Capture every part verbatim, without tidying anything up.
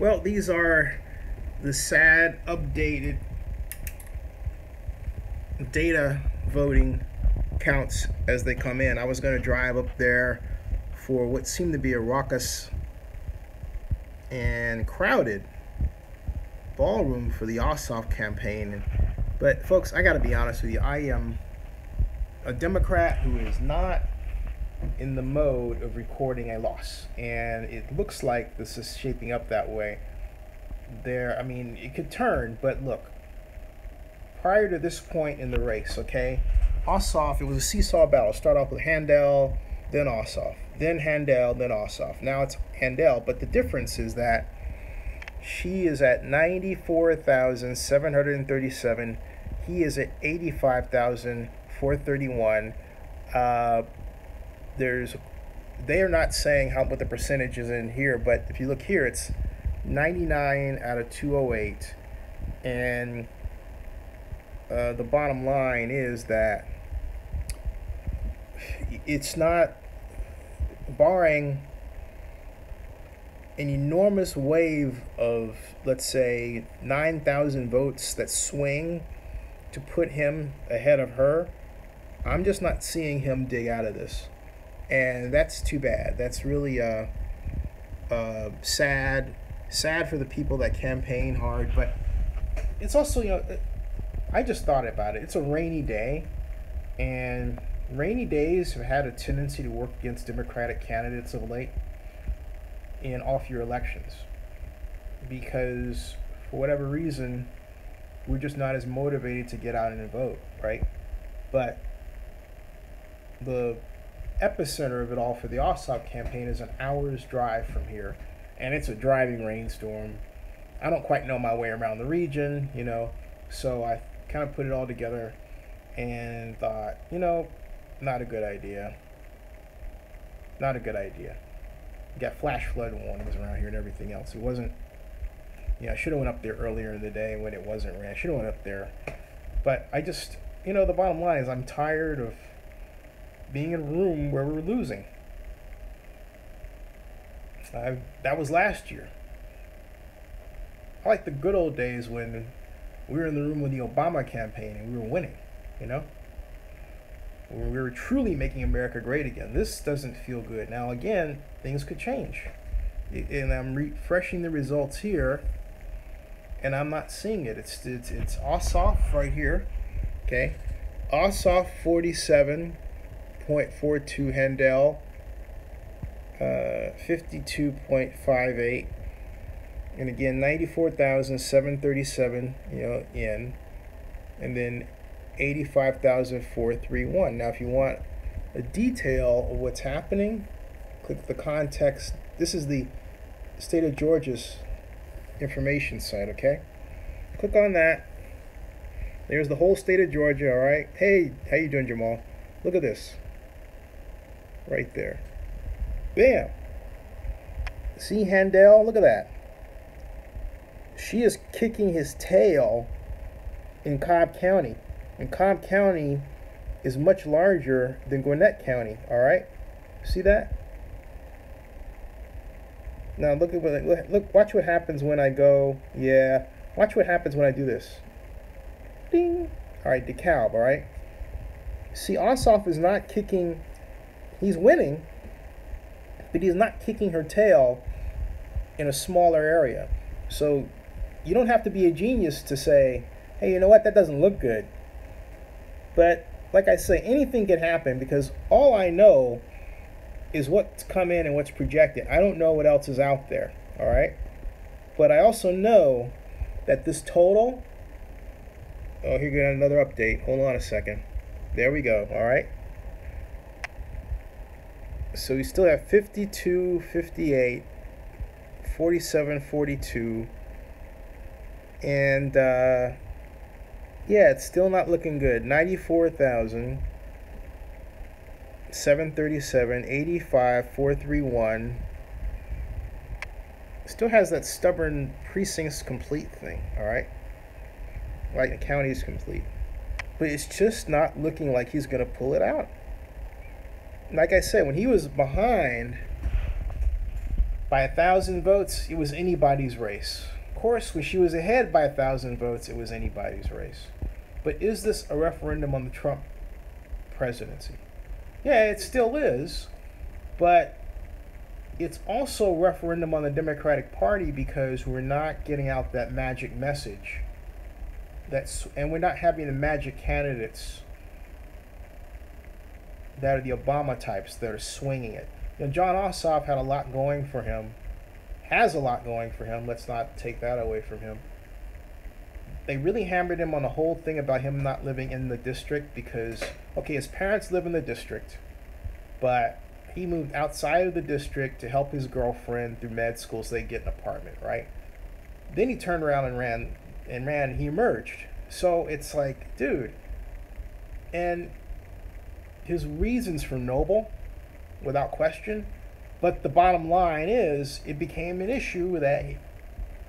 Well, these are the sad, updated data voting counts as they come in. I was going to drive up there for what seemed to be a raucous and crowded ballroom for the Ossoff campaign. But folks, I got to be honest with you. I am a Democrat who is not in the mode of recording a loss, and it looks like this is shaping up that way. There, I mean, it could turn, but look, prior to this point in the race, okay, Ossoff, it was a seesaw battle. Start off with Handel, then Ossoff, then Handel, then Ossoff. Now it's Handel, but the difference is that she is at ninety-four thousand seven hundred thirty-seven. He is at eighty-five thousand four hundred thirty-one. Uh, there's, they are not saying how what the percentage is in here, but if you look here, it's ninety-nine out of two oh eight, and uh, the bottom line is that it's not, barring an enormous wave of, let's say, nine thousand votes that swing to put him ahead of her, I'm just not seeing him dig out of this. And that's too bad. That's really uh, uh, sad. Sad for the people that campaign hard, but it's also, you know, I just thought about it. It's a rainy day, and rainy days have had a tendency to work against Democratic candidates of late in off-year elections because, for whatever reason, we're just not as motivated to get out and vote, right? But the epicenter of it all for the Ossoff campaign is an hour's drive from here. And it's a driving rainstorm. I don't quite know my way around the region, you know, so I kind of put it all together and thought, you know, not a good idea. Not a good idea. You got flash flood warnings around here and everything else. It wasn't, yeah, you know, I should have went up there earlier in the day when it wasn't rain. I should have went up there. But I just, you know, the bottom line is I'm tired of being in a room where we're losing. Uh, that was last year. I like the good old days when we were in the room with the Obama campaign and we were winning, you know? When we were truly making America great again. This doesn't feel good. Now, again, things could change. And I'm refreshing the results here, and I'm not seeing it. It's, it's, it's Ossoff right here, okay? Ossoff forty-seven point four two, Handel Uh, fifty-two point five eight, and again ninety-four thousand seven hundred thirty-seven, you know, in, and then eighty-five thousand four hundred thirty-one. Now if you want a detail of what's happening, click the context. This is the state of Georgia's information site, okay? Click on that. There's the whole state of Georgia, all right? Hey, how you doing, Jamal? Look at this. Right there. Bam. See Handel? Look at that. She is kicking his tail in Cobb County. And Cobb County is much larger than Gwinnett County. All right? See that? Now look at what, look, watch what happens when I go. Yeah. Watch what happens when I do this. Ding. All right, DeKalb, all right? See, Ossoff is not kicking. He's winning, but he's not kicking her tail in a smaller area. So you don't have to be a genius to say, hey, you know what, that doesn't look good. But like I say, anything can happen because all I know is what's come in and what's projected. I don't know what else is out there, all right? But I also know that this total, oh, here we got another update. Hold on a second. There we go, all right? So we still have fifty-two, fifty-eight, forty-seven, forty-two, and uh, yeah, it's still not looking good. ninety-four thousand seven hundred thirty-seven, eighty-five thousand four hundred thirty-one. Still has that stubborn precincts complete thing, all right? Like the county's complete. But it's just not looking like he's going to pull it out. Like I said, when he was behind By a thousand votes, it was anybody's race. Of course, when she was ahead by a thousand votes, it was anybody's race. But is this a referendum on the Trump presidency? Yeah, it still is, but it's also a referendum on the Democratic Party because we're not getting out that magic message. That's, and we're not having the magic candidates that are the Obama types that are swinging it. You know, John Ossoff had a lot going for him, has a lot going for him. Let's not take that away from him. They really hammered him on the whole thing about him not living in the district because, okay, his parents live in the district, but he moved outside of the district to help his girlfriend through med school so they get an apartment, right? Then he turned around and ran, and ran, he emerged. So it's like, dude, and his reasons for noble, without question, but the bottom line is it became an issue that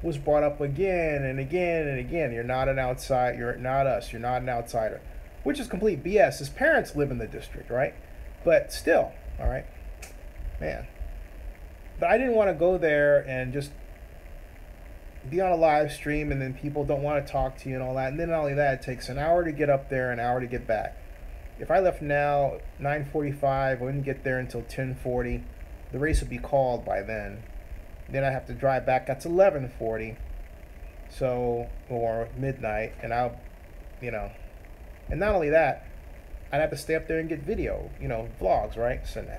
was brought up again and again and again. You're not an outsider, you're not us, you're not an outsider, which is complete B S. His parents live in the district, right? But still, all right, man. But I didn't want to go there and just be on a live stream and then people don't want to talk to you and all that. And then not only that, it takes an hour to get up there, an hour to get back. If I left now nine forty-five, I wouldn't get there until ten forty. The race would be called by then. Then I have to drive back. That's eleven forty, so, or midnight, and I'll, you know, and not only that, I'd have to stay up there and get video, you know, vlogs, right? So nah,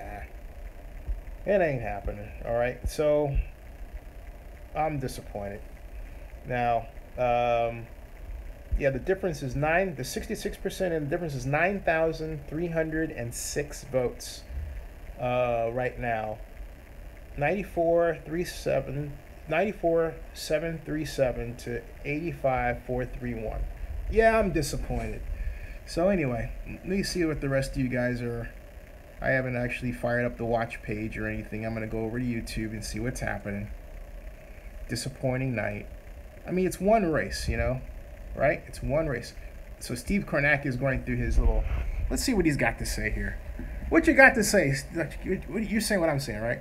it ain't happening. All right, so I'm disappointed. Now, um, yeah, the difference is nine. The sixty-six percent, and the difference is nine thousand three hundred six votes uh, right now. ninety-four three seven, ninety-four seven three seven to eighty-five four three one. Yeah, I'm disappointed. So anyway, let me see what the rest of you guys are. I haven't actually fired up the watch page or anything. I'm gonna go over to YouTube and see what's happening. Disappointing night. I mean, it's one race, you know, right? It's one race. So Steve Kornacki is going through his little. Let's see what he's got to say here. What you got to say? You're saying what I'm saying, right?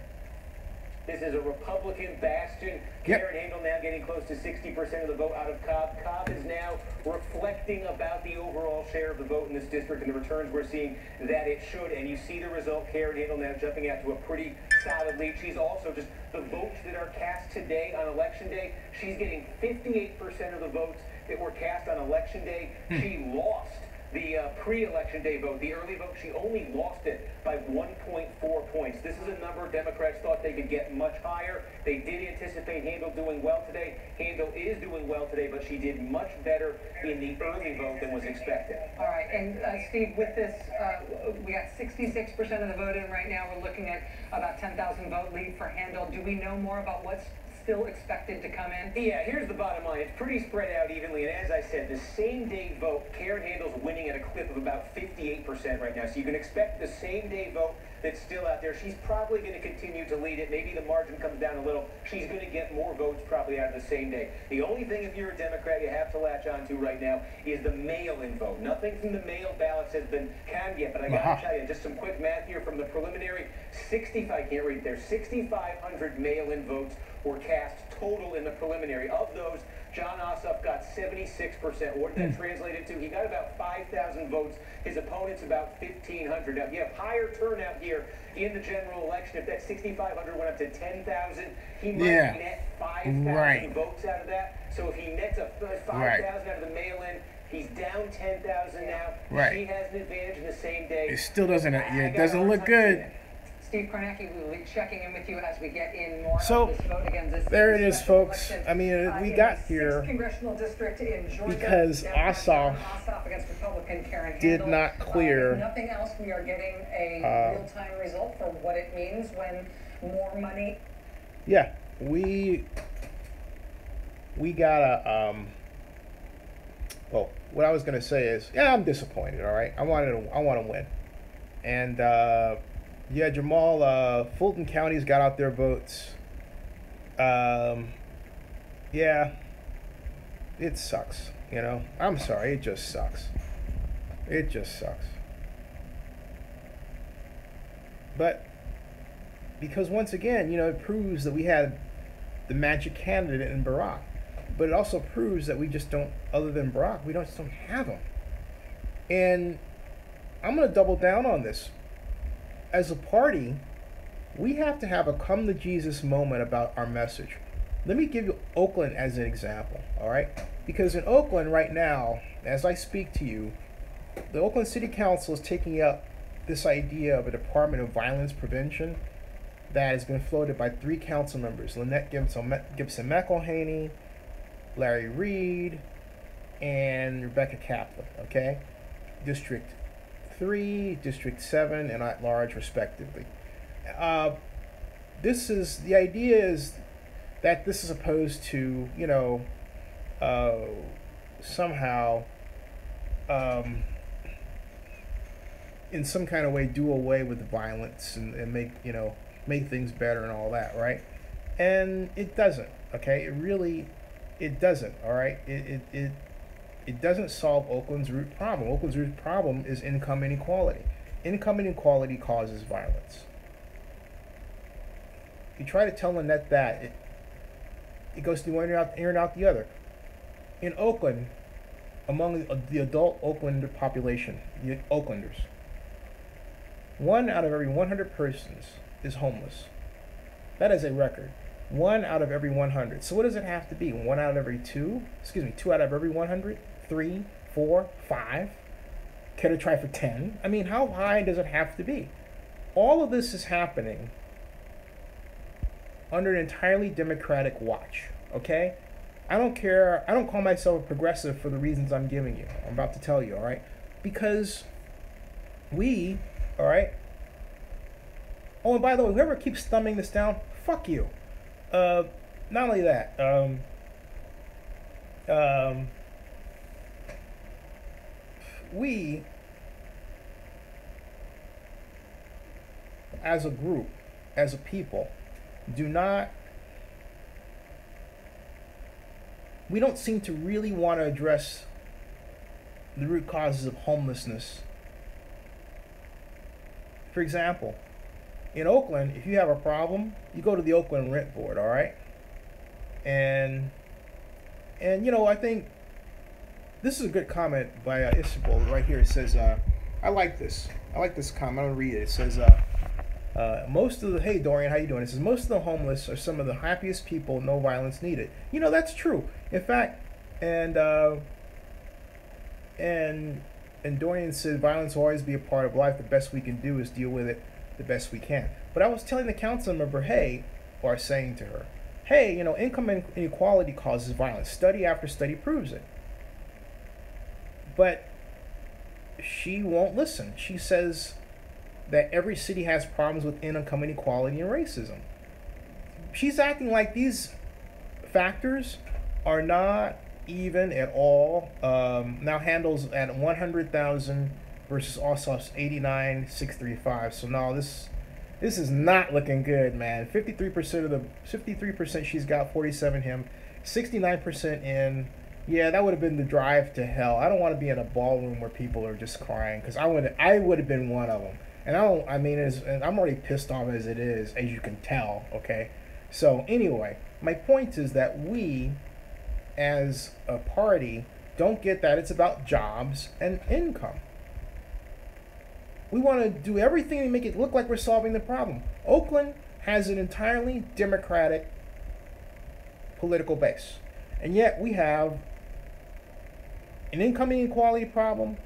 This is a Republican bastion. Yep. Karen Handel now getting close to sixty percent of the vote out of Cobb. Cobb is now reflecting about the overall share of the vote in this district and the returns we're seeing that it should. And you see the result. Karen Handel now jumping out to a pretty solid lead. She's also just the votes that are cast today on Election Day. She's getting fifty-eight percent of the votes that were cast on Election Day. Hmm. She lost the uh, pre-election day vote, the early vote. She only lost it by one point four points. This is a number Democrats thought they could get much higher. They did anticipate Handel doing well today. Handel is doing well today, but she did much better in the early vote than was expected. All right, and uh, Steve, with this, uh, we got sixty-six percent of the vote in right now. We're looking at about ten thousand vote lead for Handel. Do we know more about what's still expected to come in? Yeah, here's the bottom line. It's pretty spread out evenly, and as I said, the same-day vote, Karen Handel's winning at a clip of about fifty-eight percent right now, so you can expect the same-day vote that's still out there. She's probably going to continue to lead it. Maybe the margin comes down a little. She's going to get more votes probably out of the same day. The only thing, if you're a Democrat, you have to latch on to right now is the mail-in vote. Nothing from the mail ballots has been counted yet, but I got to tell you, just some quick math here from the preliminary. sixty-five, I can't read there, sixty-five hundred mail-in votes were cast total in the preliminary. Of those, John Ossoff got seventy-six percent. What did that translate into? He got about five thousand votes. His opponent's about fifteen hundred. Now, you have higher turnout here in the general election. If that sixty-five hundred went up to ten thousand, he might yeah. net five thousand right. votes out of that. So if he nets a five thousand right. out of the mail-in, he's down ten thousand now. Right. She has an advantage in the same day. It still doesn't, yeah, it doesn't look good. Steve Kornacki, we'll be checking in with you as we get in more so, on this vote again. This there it is, folks. Election. I mean, uh, we got here congressional district in Georgia, because Ossoff did not clear. Uh, nothing else. We are getting a uh, real-time result for what it means when more money. Yeah, we we got a. Um, well, what I was going to say is, yeah, I'm disappointed. All right, I wanted, to, I want to win, and. Uh, Yeah, Jamal, uh, Fulton County's got out their votes. Um, yeah, it sucks, you know. I'm sorry, it just sucks. It just sucks. But because once again, you know, it proves that we had the magic candidate in Barack, but it also proves that we just don't, other than Barack, we don't, just don't have him. And I'm going to double down on this. As a party, we have to have a come to Jesus moment about our message. Let me give you Oakland as an example, all right? Because in Oakland right now, as I speak to you, the Oakland City Council is taking up this idea of a Department of Violence Prevention that has been floated by three council members, Lynette Gibson, Gibson McElhaney, Larry Reed, and Rebecca Kaplan, okay? District three, District seven, and at large, respectively. Uh, this is, the idea is that this is opposed to, you know, uh, somehow, um, in some kind of way, do away with the violence and, and make, you know, make things better and all that, right? And it doesn't, okay? It really, it doesn't, all right? It, it, it, it doesn't solve Oakland's root problem. Oakland's root problem is income inequality. Income inequality causes violence. You try to tell Lynette that, it, it goes through one ear and, and out the other. In Oakland, among the adult Oakland population, the Oaklanders, one out of every one hundred persons is homeless. That is a record. One out of every one hundred. So what does it have to be? One out of every two? Excuse me, two out of every one hundred? Three, four, five? Care to try for ten? I mean, how high does it have to be? All of this is happening under an entirely Democratic watch, okay? I don't care, I don't call myself a progressive for the reasons I'm giving you, I'm about to tell you, all right? Because we, all right? Oh, and by the way, whoever keeps thumbing this down, fuck you. Uh, not only that, um, um, we, as a group, as a people, do not, we don't seem to really want to address the root causes of homelessness. For example, in Oakland, if you have a problem, you go to the Oakland Rent Board, all right? And, and you know, I think this is a good comment by uh, Isabel right here. It says, uh, I like this. I like this comment. I'm going to read it. It says, uh, Uh, most of the, hey Dorian, how you doing? It says, most of the homeless are some of the happiest people, no violence needed. You know, that's true. In fact, and, uh, and, and Dorian said, violence will always be a part of life. The best we can do is deal with it the best we can. But I was telling the council member, hey, or saying to her, hey, you know, income inequality causes violence. Study after study proves it. But she won't listen. She says that every city has problems with income inequality and racism. She's acting like these factors are not even at all. Um, now Handel's at one hundred thousand versus Ossoff's eighty-nine thousand six hundred thirty-five. So now this this is not looking good, man. fifty-three percent of the fifty-three percent she's got, forty-seven him, sixty-nine percent in. Yeah, that would have been the drive to hell. I don't want to be in a ballroom where people are just crying, because I would I would have been one of them. And I don't, I mean, as, and I'm already pissed off as it is, as you can tell, okay? So anyway, my point is that we, as a party, don't get that it's about jobs and income. We want to do everything to make it look like we're solving the problem. Oakland has an entirely Democratic political base. And yet we have an income inequality problem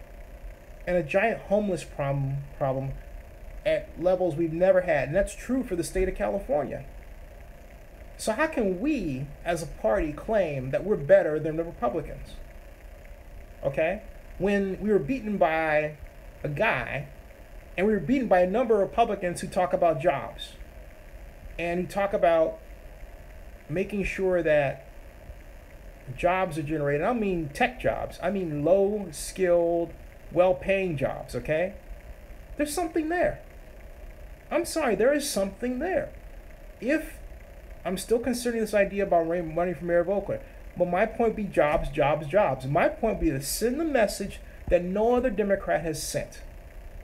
and a giant homeless problem problem at levels we've never had. And that's true for the state of California. So how can we, as a party, claim that we're better than the Republicans? Okay? When we were beaten by a guy, and we were beaten by a number of Republicans who talk about jobs, and who talk about making sure that jobs are generated. I don't mean tech jobs. I mean low-skilled, well-paying jobs, okay? There's something there. I'm sorry, there is something there. If I'm still considering this idea about running for mayor of Oakland, but my point be jobs, jobs, jobs. My point be to send the message that no other Democrat has sent,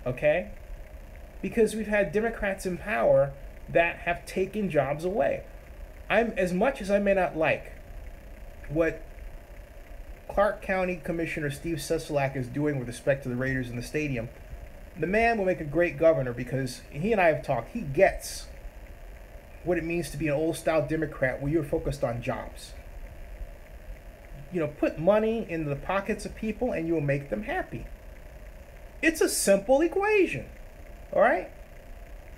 okay? Because we've had Democrats in power that have taken jobs away. I'm, as much as I may not like what Clark County Commissioner Steve Sisolak is doing with respect to the Raiders in the stadium, the man will make a great governor, because he and I have talked. He gets what it means to be an old-style Democrat where you're focused on jobs. You know, put money in the pockets of people and you'll make them happy. It's a simple equation, all right?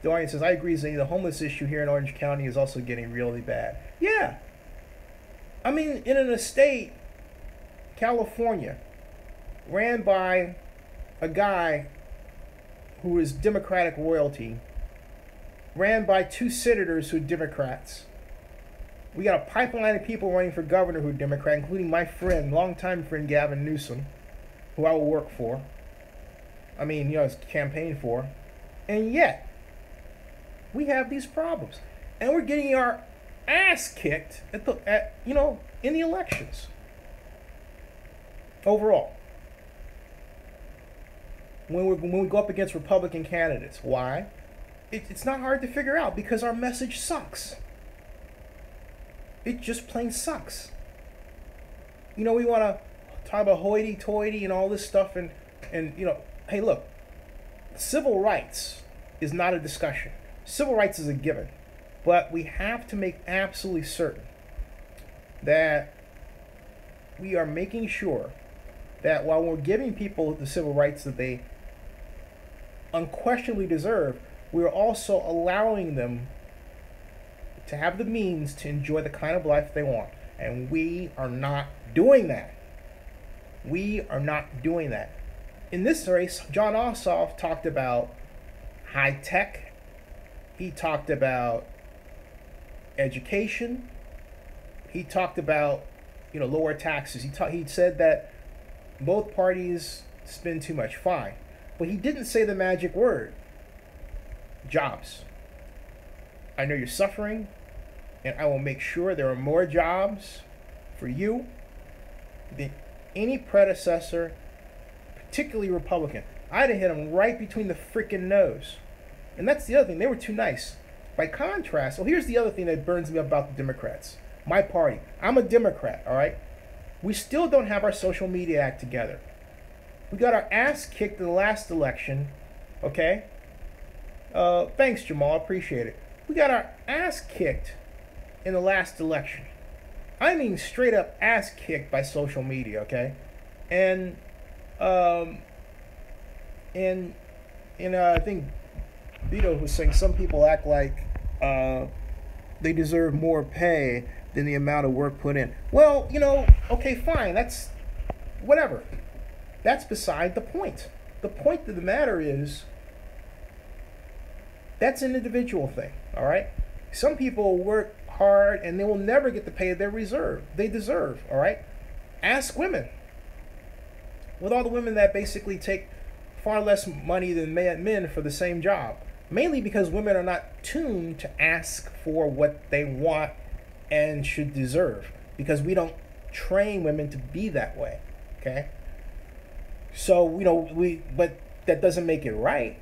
The audience says, I agree, Zane, the homeless issue here in Orange County is also getting really bad. Yeah. I mean, in an estate, California, ran by a guy who is Democratic royalty, ran by two senators who are Democrats. We got a pipeline of people running for governor who are Democrat, including my friend, longtime friend Gavin Newsom, who I will work for. I mean, you know, it's campaign for. And yet, we have these problems. And we're getting our ass kicked at the, at, you know, in the elections. Overall. When we, when we go up against Republican candidates. Why? It, it's not hard to figure out, because our message sucks. It just plain sucks. You know, we want to talk about hoity-toity and all this stuff, and, and, you know, hey, look, civil rights is not a discussion. Civil rights is a given. But we have to make absolutely certain that we are making sure that while we're giving people the civil rights that they unquestionably deserve, we're also allowing them to have the means to enjoy the kind of life they want. And we are not doing that. We are not doing that. In this race, John Ossoff talked about high tech. He talked about education. He talked about, you know, lower taxes. He, ta he said that both parties spend too much. Fine. But he didn't say the magic word. Jobs. I know you're suffering, and I will make sure there are more jobs for you than any predecessor, particularly Republican. I'd have hit him right between the freaking nose. And that's the other thing. They were too nice. By contrast, well, here's the other thing that burns me up about the Democrats. My party. I'm a Democrat, all right? We still don't have our social media act together. We got our ass kicked in the last election, okay? Uh, thanks, Jamal. I appreciate it. We got our ass kicked in the last election. I mean, straight up ass kicked by social media, okay? And, um, and, and uh, I think Vito was saying some people act like uh, they deserve more pay than the amount of work put in. Well, you know, okay, fine. That's whatever. That's beside the point. The point of the matter is that's an individual thing, all right? Some people work hard and they will never get the pay they reserve. They deserve, all right? Ask women. With all the women that basically take far less money than men for the same job, mainly because women are not tuned to ask for what they want and should deserve, because we don't train women to be that way, okay? So, you know, we, but that doesn't make it right.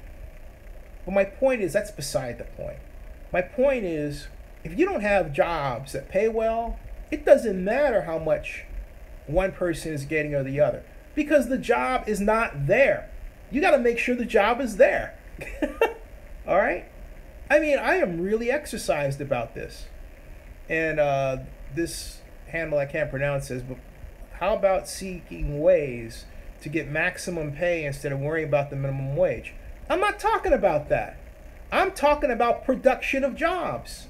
But my point is, that's beside the point. My point is, if you don't have jobs that pay well, it doesn't matter how much one person is getting or the other, because the job is not there. You got to make sure the job is there. All right? I mean, I am really exercised about this. And uh, this handle I can't pronounce says, but how about seeking ways to get maximum pay instead of worrying about the minimum wage? I'm not talking about that. I'm talking about production of jobs.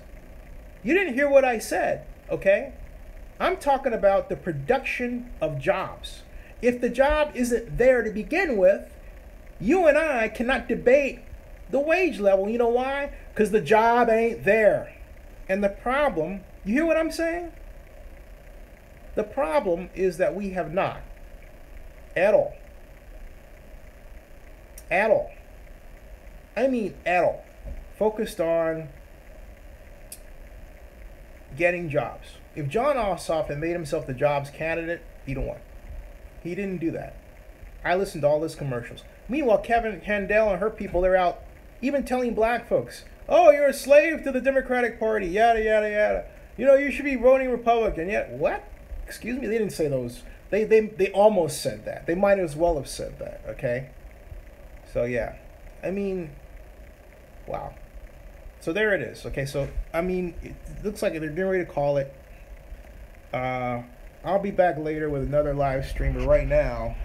You didn't hear what I said, okay? I'm talking about the production of jobs. If the job isn't there to begin with, you and I cannot debate the wage level. You know why? Because the job ain't there. And the problem, you hear what I'm saying? The problem is that we have not, at all, at all, I mean at all, focused on getting jobs. If John Ossoff had made himself the jobs candidate, he'd have won. He didn't do that. I listened to all his commercials. Meanwhile, Karen Handel and her people, they're out even telling black folks, oh, you're a slave to the Democratic Party, yada, yada, yada. You know, you should be voting Republican. Yeah, what? Excuse me? They didn't say those. They, they, they almost said that. They might as well have said that, okay? So, yeah. I mean, wow. So there it is, okay? So, I mean, it looks like they're getting ready to call it. Uh, I'll be back later with another live stream, but right now,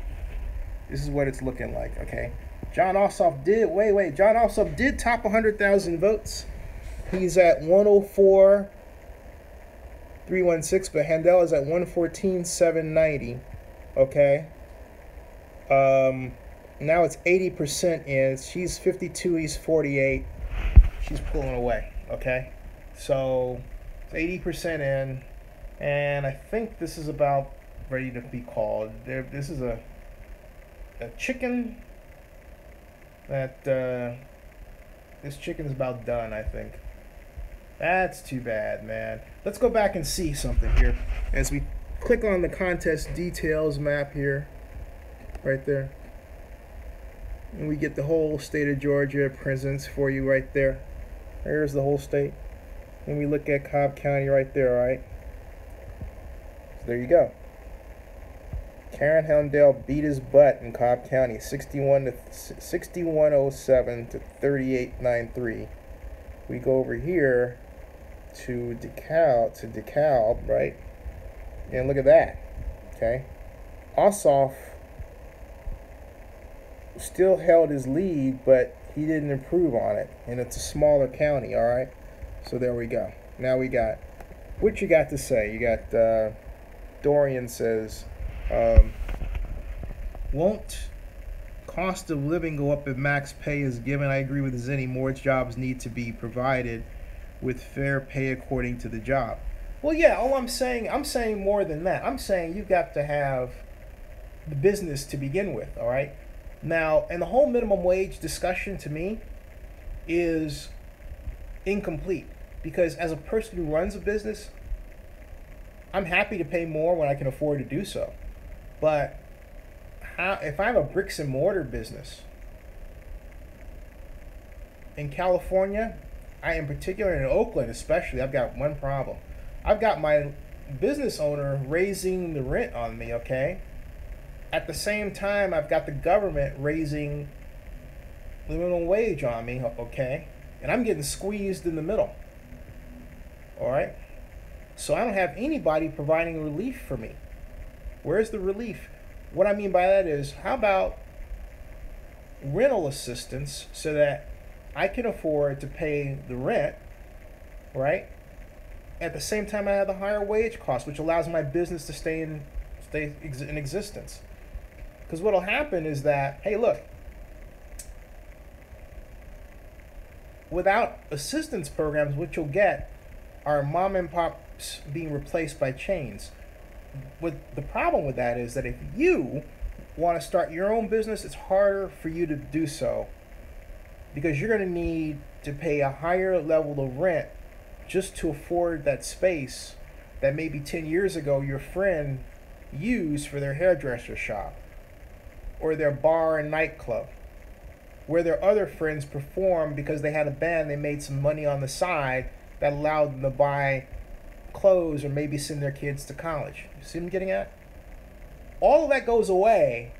this is what it's looking like, okay? John Ossoff did, wait, wait, John Ossoff did top one hundred thousand votes. He's at one oh four three one six, but Handel is at one fourteen seven ninety, okay? Um, now it's eighty percent in. She's fifty-two, he's forty-eight. She's pulling away, okay? So it's eighty percent in, and I think this is about ready to be called. There, this is a, a chicken. That, uh, this chicken's about done, I think. That's too bad, man. Let's go back and see something here. As we click on the contest details map here, right there. And we get the whole state of Georgia presence for you right there. There's the whole state. And we look at Cobb County right there, all right? So there you go. Karen Handel beat his butt in Cobb County, sixty-one oh seven to thirty-eight ninety-three. We go over here to DeKalb, to DeKalb, right? And look at that, okay? Ossoff still held his lead, but he didn't improve on it, and it's a smaller county, all right? So there we go. Now we got, what you got to say? You got uh, Dorian says, Um, won't cost of living go up if max pay is given? I agree with Zinni. More jobs need to be provided with fair pay according to the job. Well, yeah, all I'm saying, I'm saying more than that. I'm saying you've got to have the business to begin with, all right? Now, and the whole minimum wage discussion to me is incomplete, because as a person who runs a business, I'm happy to pay more when I can afford to do so. But how, if I have a bricks and mortar business in California, I in particular in Oakland especially, I've got one problem. I've got my business owner raising the rent on me, okay? At the same time, I've got the government raising the minimum wage on me, okay? And I'm getting squeezed in the middle, all right? So I don't have anybody providing relief for me. Where's the relief? What I mean by that is, how about rental assistance so that I can afford to pay the rent, right? At the same time, I have the higher wage cost, which allows my business to stay in, stay in existence. Because what'll happen is that, hey, look, without assistance programs, what you'll get are mom and pops being replaced by chains. What the problem with that is that if you want to start your own business, it's harder for you to do so, because you're going to need to pay a higher level of rent just to afford that space that maybe ten years ago your friend used for their hairdresser shop or their bar and nightclub, where their other friends performed because they had a band, they made some money on the side that allowed them to buy clothes or maybe send their kids to college. You see what I'm getting at? All of that goes away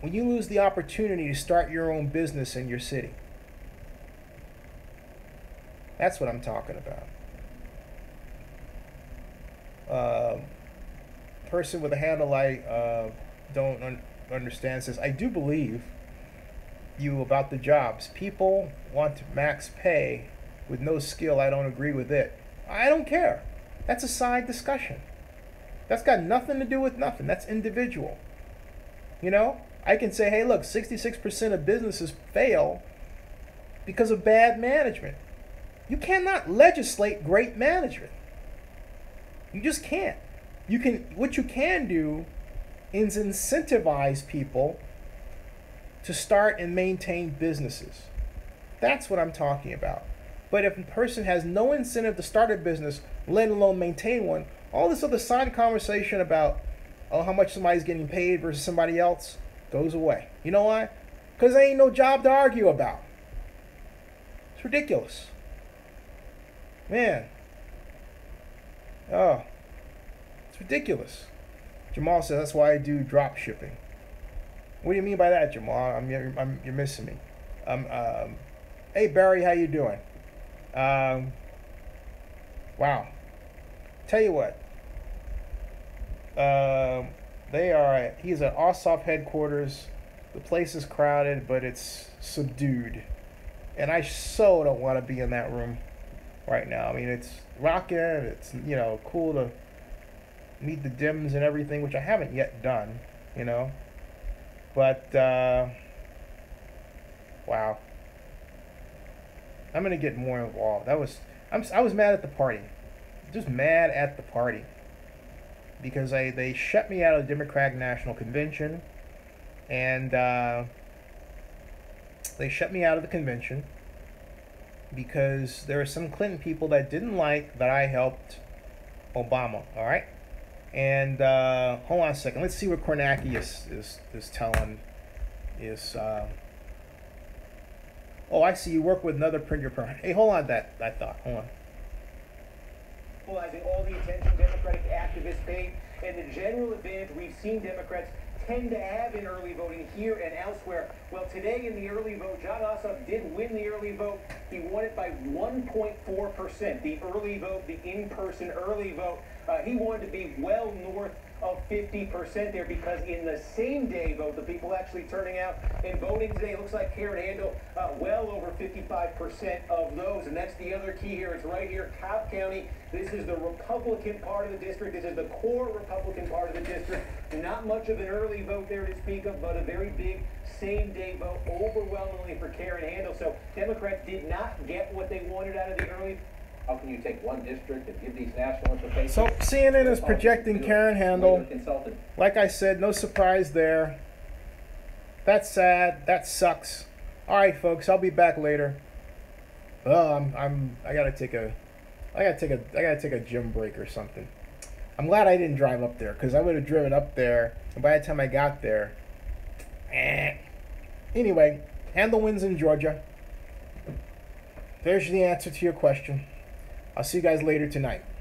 when you lose the opportunity to start your own business in your city. That's what I'm talking about. Uh, person with a handle I uh, don't un understand says, I do believe you about the jobs. People want max pay with no skill. I don't agree with it. I don't care. That's a side discussion. That's got nothing to do with nothing. That's individual. You know, I can say, hey, look, sixty-six percent of businesses fail because of bad management. You cannot legislate great management. You just can't. You can, what you can do is incentivize people to start and maintain businesses. That's what I'm talking about. But if a person has no incentive to start a business, let alone maintain one, all this other side conversation about, oh, how much somebody's getting paid versus somebody else goes away. You know why? Because there ain't no job to argue about. It's ridiculous. Man. Oh. It's ridiculous. Jamal says, that's why I do drop shipping. What do you mean by that, Jamal? I'm, I'm, you're missing me. Um, um, hey, Barry, how you doing? Um, wow. Tell you what. Um, they are, he's at Ossoff headquarters. The place is crowded, but it's subdued. And I so don't want to be in that room right now. I mean, it's rocking. It's, you know, cool to meet the dims and everything, which I haven't yet done, you know. But, uh, wow. I'm going to get more involved. I was, I'm, I was mad at the party. Just mad at the party. Because I, they shut me out of the Democratic National Convention. And uh, they shut me out of the convention because there were some Clinton people that didn't like that I helped Obama, all right? And uh, hold on a second. Let's see what Kornacki is, is, is telling. Is uh, oh, I see you work with another printer. Hey, hold on to that, I thought. Hold on. All the attention Democratic activists paid and the general advantage we've seen Democrats tend to have in early voting here and elsewhere. Well, today in the early vote, John Ossoff did win the early vote. He won it by one point four percent. The early vote, the in-person early vote, uh, he wanted to be well north of fifty percent there because in the same day vote, the people actually turning out and voting today, it looks like Karen Handel, uh, well over fifty-five percent of those. And that's the other key here. It's right here, Cobb County. This is the Republican part of the district. This is the core Republican part of the district. Not much of an early vote there to speak of, but a very big same-day vote overwhelmingly for Karen Handel. So Democrats did not get what they wanted out of the early. How can you take one district and give these national implications? So C N N is projecting Karen Handel. Like I said, no surprise there. That's sad. That sucks. All right, folks, I'll be back later. Oh, I'm, I'm, I gotta take a, I gotta take a, I gotta take a gym break or something. I'm glad I didn't drive up there because I would have driven up there, and by the time I got there, eh. Anyway, Handel wins in Georgia. There's the answer to your question. I'll see you guys later tonight.